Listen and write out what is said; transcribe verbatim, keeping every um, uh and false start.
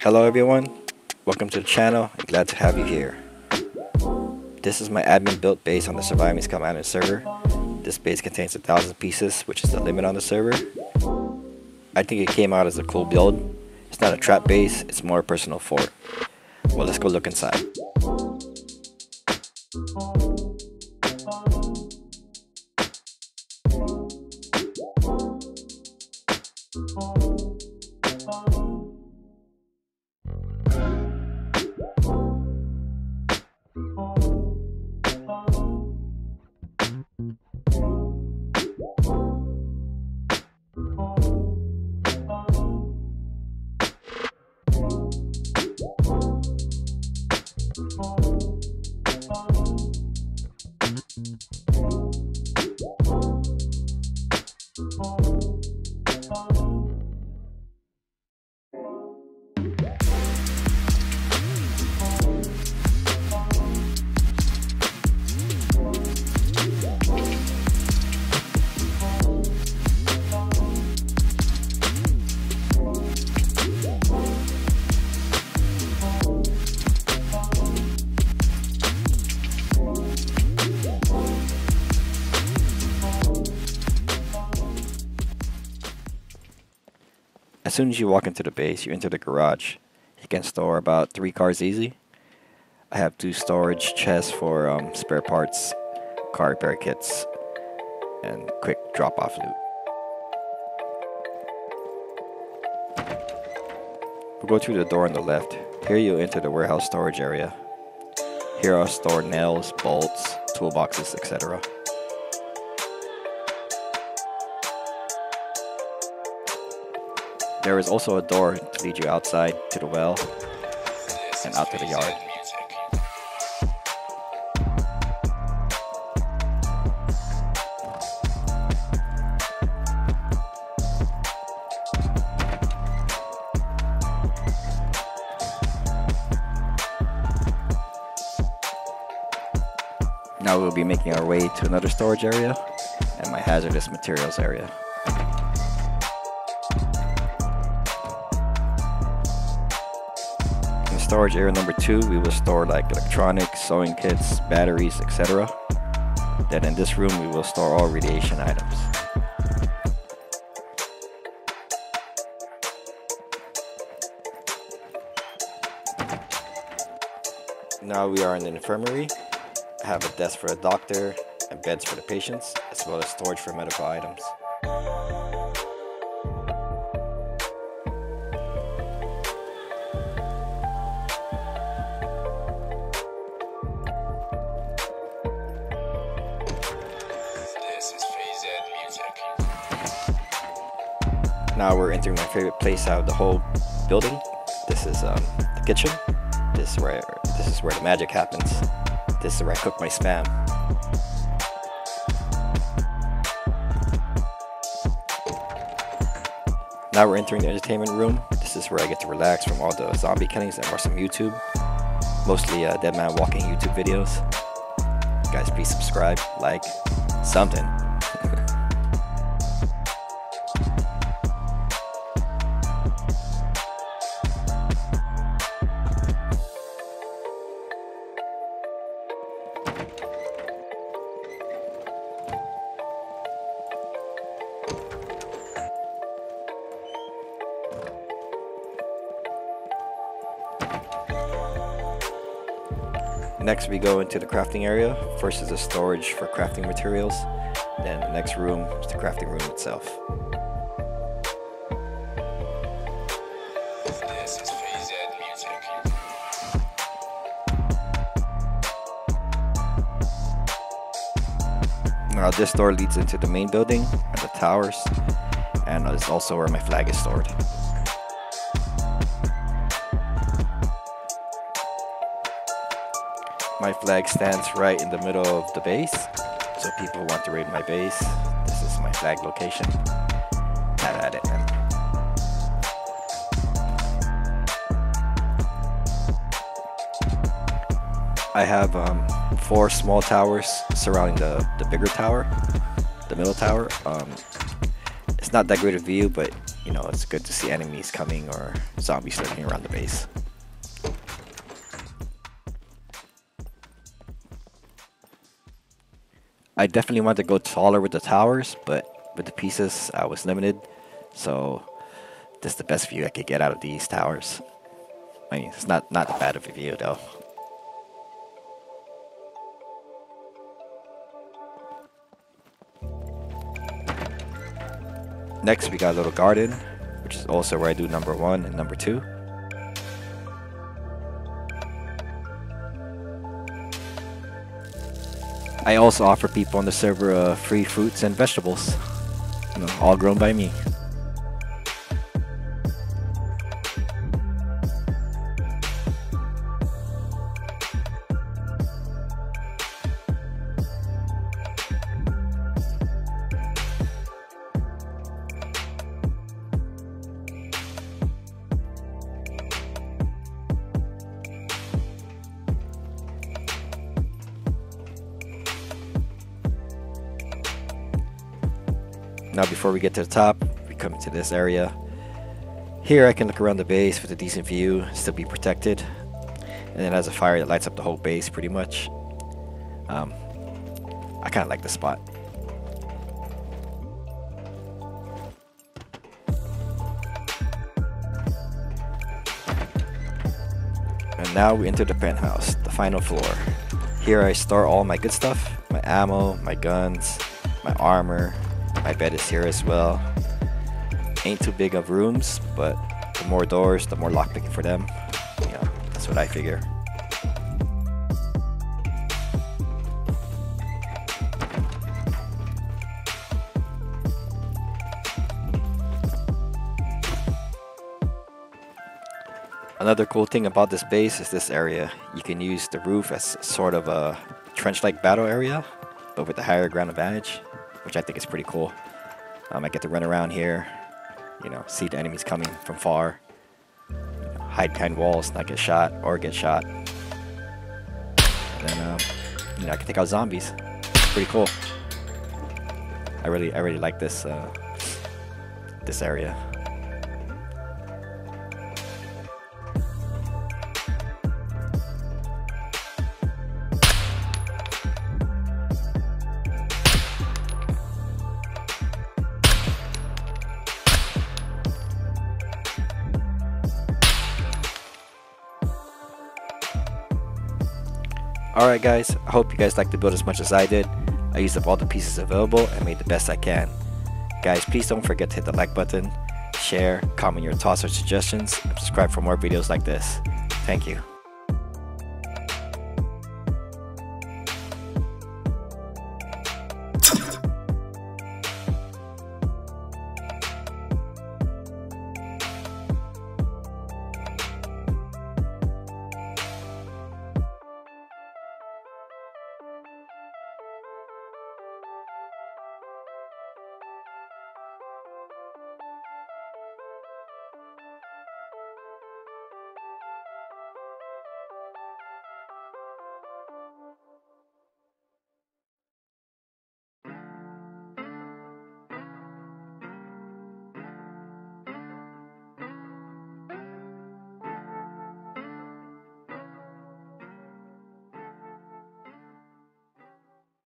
Hello everyone, welcome to the channel and glad to have you here. This is my admin built base on the Surviving Scum Island server. This base contains a thousand pieces, which is the limit on the server. I think it came out as a cool build. It's not a trap base, it's more a personal fort. Well, let's go look inside. As soon as you walk into the base, you enter the garage. You can store about three cars easy. I have two storage chests for um, spare parts, car repair kits, and quick drop-off loot. We'll go through the door on the left. Here you'll enter the warehouse storage area. Here I'll store nails, bolts, toolboxes, et cetera. There is also a door to lead you outside to the well and out to the yard. Now we'll be making our way to another storage area and my hazardous materials area. Storage area number two, we will store like electronics, sewing kits, batteries, et cetera. Then in this room, we will store all radiation items. Now we are in the infirmary. I have a desk for a doctor and beds for the patients, as well as storage for medical items. Now we're entering my favorite place out of the whole building. This is um, the kitchen. This is where this is where the magic happens. This is where I cook my spam. Now we're entering the entertainment room. This is where I get to relax from all the zombie killings and watch some YouTube, mostly uh, Dead Man Walking YouTube videos. Guys, please subscribe, like, something. Next we go into the crafting area. First is the storage for crafting materials, then the next room is the crafting room itself. This is music. Now this door leads into the main building and the towers, and it's also where my flag is stored. My flag stands right in the middle of the base, so people who want to raid my base, this is my flag location. Have at it, man. I have um, four small towers surrounding the, the bigger tower, the middle tower. Um, it's not that great a view, but you know, it's good to see enemies coming or zombies lurking around the base. I definitely wanted to go taller with the towers, but with the pieces I was limited, so this is the best view I could get out of these towers. I mean, it's not, not bad of a view though. Next we got a little garden, which is also where I do number one and number two. I also offer people on the server uh, free fruits and vegetables, you know, all grown by me. Now before we get to the top, we come to this area. Here I can look around the base with a decent view, still be protected. And it has a fire that lights up the whole base pretty much. Um, I kind of like this spot. And now we enter the penthouse, the final floor. Here I store all my good stuff, my ammo, my guns, my armor. My bed is here as well. Ain't too big of rooms, but the more doors, the more lockpicking for them. Yeah, that's what I figure. Another cool thing about this base is this area. You can use the roof as sort of a trench-like battle area, but with a higher ground advantage, which I think is pretty cool. Um, I get to run around here, you know, see the enemies coming from far, you know, hide behind walls, not get shot or get shot. And then, um, you know, I can take out zombies. It's pretty cool. I really, I really like this, uh, this area. Alright guys, I hope you guys liked the build as much as I did. I used up all the pieces available and made the best I can. Guys, please don't forget to hit the like button, share, comment your thoughts or suggestions, and subscribe for more videos like this. Thank you.